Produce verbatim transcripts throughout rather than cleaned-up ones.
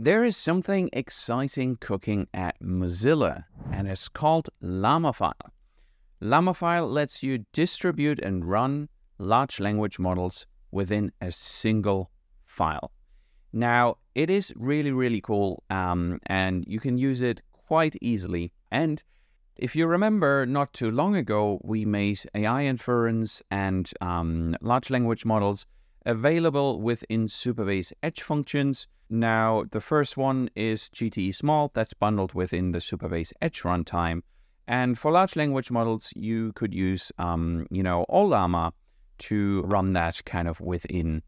There is something exciting cooking at Mozilla, and it's called Llamafile. Llamafile lets you distribute and run large language models within a single file. Now, it is really, really cool, um, and you can use it quite easily. And if you remember, not too long ago, we made A I inference and um, large language models available within Supabase edge functions. Now, the first one is G T E Small. That's bundled within the Supabase edge runtime. And for large language models, you could use, um, you know, Ollama to run that kind of within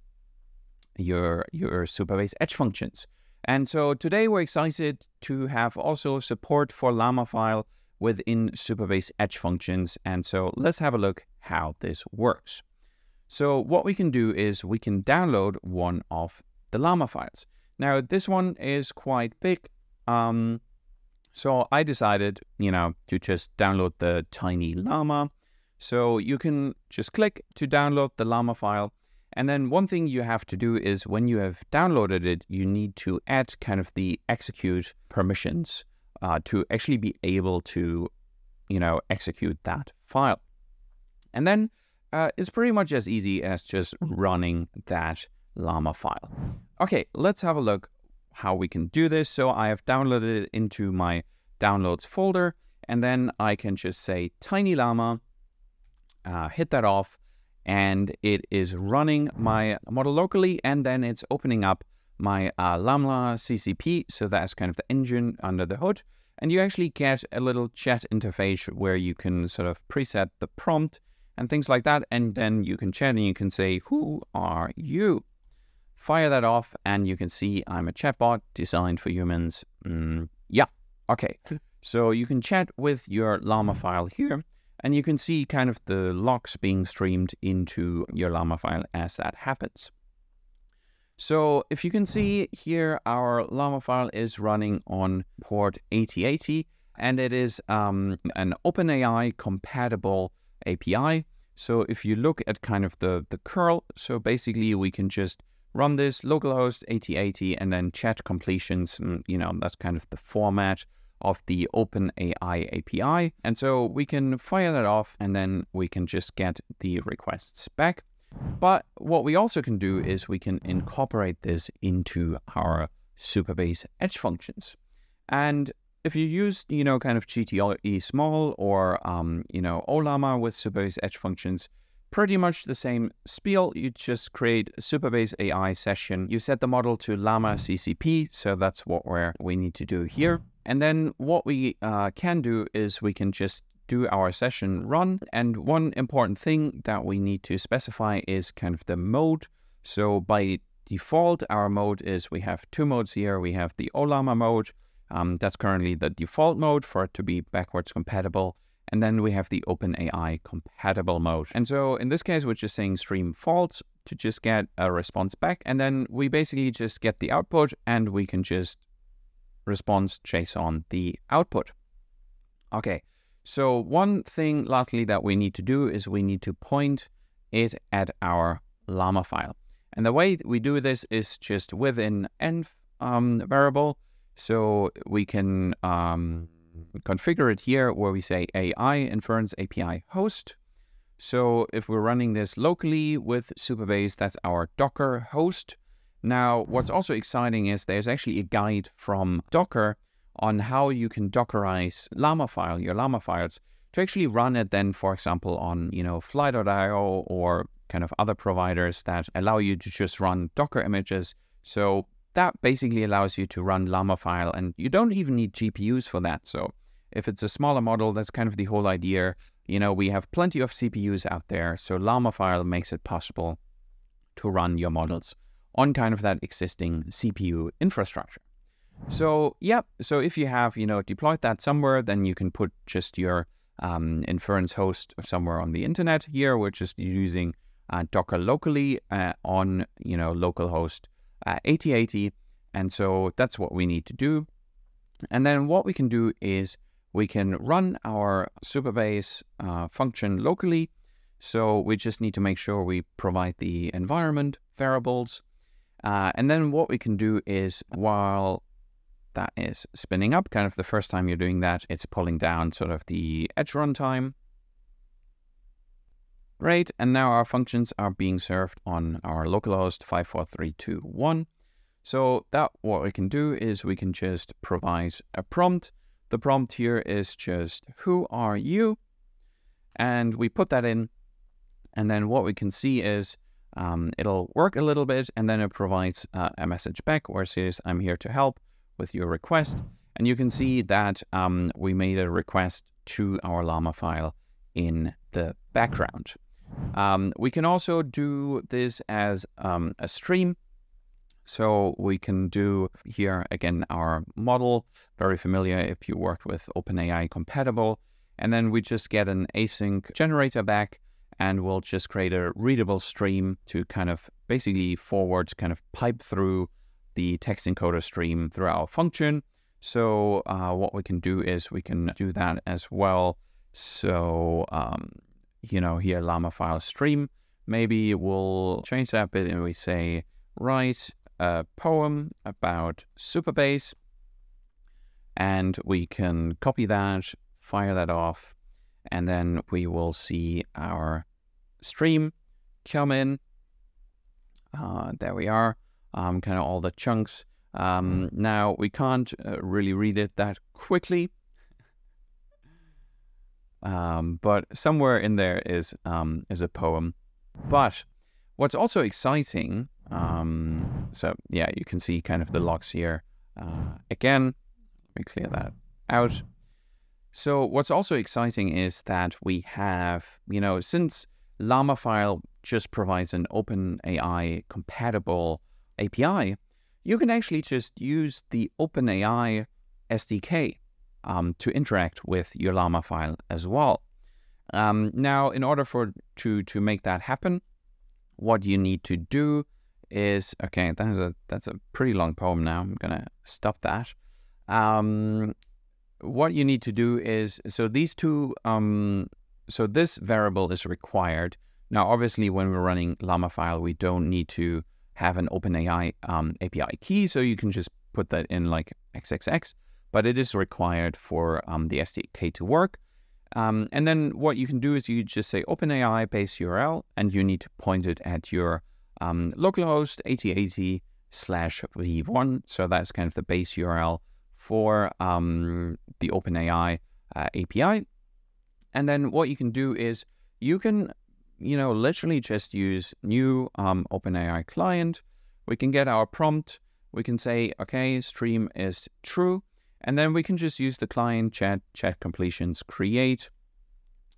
your, your Supabase edge functions. And so today we're excited to have also support for Llamafile within Supabase edge functions. And so let's have a look how this works. So what we can do is we can download one of the Llama files. Now, this one is quite big. Um, so I decided, you know, to just download the tiny Llama. So you can just click to download the Llama file. And then one thing you have to do is when you have downloaded it, you need to add kind of the execute permissions uh, to actually be able to, you know, execute that file. And then uh, it's pretty much as easy as just running that Llama file. Okay, let's have a look how we can do this. So I have downloaded it into my downloads folder, and then I can just say tiny Llama, uh, hit that off, and it is running my model locally, and then it's opening up my uh, Llama C C P. So that's kind of the engine under the hood, and you actually get a little chat interface where you can sort of preset the prompt and things like that, and then you can chat and you can say, "Who are you?" Fire that off, and you can see I'm a chatbot designed for humans. Mm, yeah, okay. So you can chat with your Llama file here, and you can see kind of the logs being streamed into your Llama file as that happens. So if you can see here, our Llama file is running on port eighty eighty, and it is um, an OpenAI compatible A P I. So if you look at kind of the, the curl, so basically we can just run this localhost eighty eighty and then chat completions, and, you know, that's kind of the format of the OpenAI A P I. And so we can fire that off, and then we can just get the requests back. But what we also can do is we can incorporate this into our Supabase edge functions. And if you use, you know, kind of G T E Small or, um, you know, Ollama with Supabase edge functions, pretty much the same spiel. You just create a Supabase A I session. You set the model to Llama C C P. So that's what we're, we need to do here. And then what we uh, can do is we can just do our session run. And one important thing that we need to specify is kind of the mode. So by default, our mode is we have two modes here. We have the Ollama mode. Um, that's currently the default mode for it to be backwards compatible. And then we have the OpenAI compatible mode. And so in this case, we're just saying stream false to just get a response back. And then we basically just get the output, and we can just response JSON the output. Okay, so one thing lastly that we need to do is we need to point it at our Llama file. And the way we do this is just within env um, variable. So we can um, configure it here where we say A I inference A P I host. So if we're running this locally with Supabase, that's our Docker host. Now, what's also exciting is there's actually a guide from Docker on how you can Dockerize Llama file, your Llama files, to actually run it then, for example, on, you know, Fly dot i o or kind of other providers that allow you to just run Docker images. So that basically allows you to run Llama file, and you don't even need G P Us for that. So if it's a smaller model, that's kind of the whole idea. You know, we have plenty of C P Us out there. So Llama file makes it possible to run your models on kind of that existing C P U infrastructure. So, yeah, so if you have, you know, deployed that somewhere, then you can put just your um, inference host somewhere on the internet here. We're just using uh, Docker locally uh, on, you know, localhost Uh, eighty eighty, and so that's what we need to do. And then what we can do is we can run our Supabase uh, function locally. So we just need to make sure we provide the environment variables, Uh, and then what we can do is, while that is spinning up, kind of the first time you're doing that, it's pulling down sort of the edge runtime. Great, and now our functions are being served on our localhost five four three two one. So that what we can do is we can just provide a prompt. The prompt here is just, who are you? And we put that in, and then what we can see is um, it'll work a little bit, and then it provides uh, a message back where it says, I'm here to help with your request. And you can see that um, we made a request to our Llamafile in the background. Um, we can also do this as um, a stream. So we can do here again our model, very familiar if you worked with OpenAI compatible. And then we just get an async generator back, and we'll just create a readable stream to kind of basically forward, kind of pipe through the text encoder stream through our function. So uh, what we can do is we can do that as well. So, um, you know, here Llamafile stream, maybe we'll change that bit and we say, write a poem about Supabase, and we can copy that, fire that off, and then we will see our stream come in. Uh, there we are, um, kind of all the chunks. Um, now we can't uh, really read it that quickly. Um, but somewhere in there is um, is a poem. But what's also exciting, um, so yeah, you can see kind of the logs here. Uh, again, let me clear that out. So what's also exciting is that we have, you know, since Llamafile just provides an OpenAI compatible A P I, you can actually just use the OpenAI S D K. Um, to interact with your Llamafile as well. Um, now, in order for to to make that happen, what you need to do is, okay, that is a that's a pretty long poem. Now I'm gonna stop that. Um, what you need to do is, so these two, um, so this variable is required. Now, obviously, when we're running Llamafile, we don't need to have an OpenAI um, A P I key, so you can just put that in like triple X. But it is required for um, the S D K to work. Um, and then what you can do is you just say OpenAI base U R L, and you need to point it at your um, localhost eighty eighty slash v one. So that's kind of the base U R L for um, the OpenAI uh, A P I. And then what you can do is you can, you know, literally just use new um, OpenAI client. We can get our prompt. We can say, okay, stream is true. And then we can just use the client chat, chat completions, create.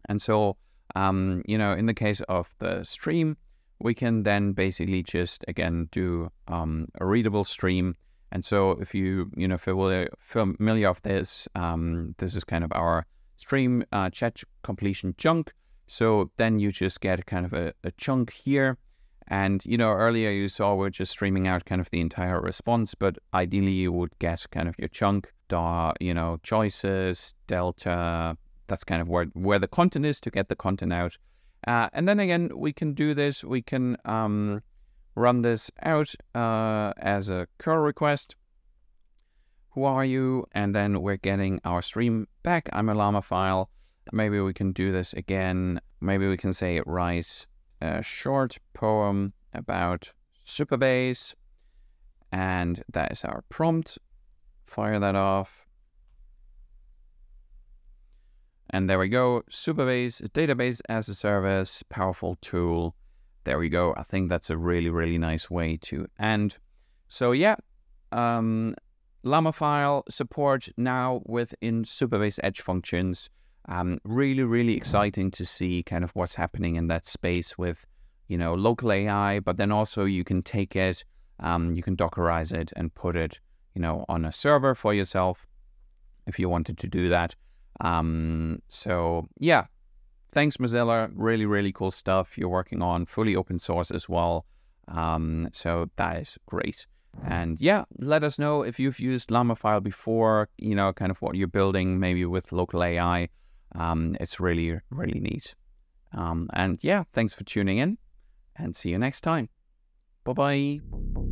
And so, um, you know, in the case of the stream, we can then basically just, again, do um, a readable stream. And so if you, you know, familiar, familiar of this, um, this is kind of our stream uh, chat completion chunk. So then you just get kind of a, a chunk here. And, you know, earlier you saw we're just streaming out kind of the entire response, but ideally you would get kind of your chunk, you know, choices, delta, that's kind of where, where the content is to get the content out. Uh, and then again, we can do this. We can um, run this out uh, as a curl request. Who are you? And then we're getting our stream back. I'm a Llamafile. Maybe we can do this again. Maybe we can say write a short poem about Supabase, and that is our prompt. Fire that off. And there we go. Supabase, database as a service, powerful tool. There we go. I think that's a really, really nice way to end. So yeah, um, Llamafile support now within Supabase edge functions. Um, really, really exciting to see kind of what's happening in that space with, you know, local A I, but then also you can take it, um, you can Dockerize it and put it, you know, on a server for yourself if you wanted to do that. Um, so yeah, thanks Mozilla, really, really cool stuff you're working on, fully open source as well. Um, so that is great. And yeah, let us know if you've used Llamafile before, you know, kind of what you're building, maybe with local A I. Um, it's really, really neat. Um, and yeah, thanks for tuning in, and see you next time. Bye-bye.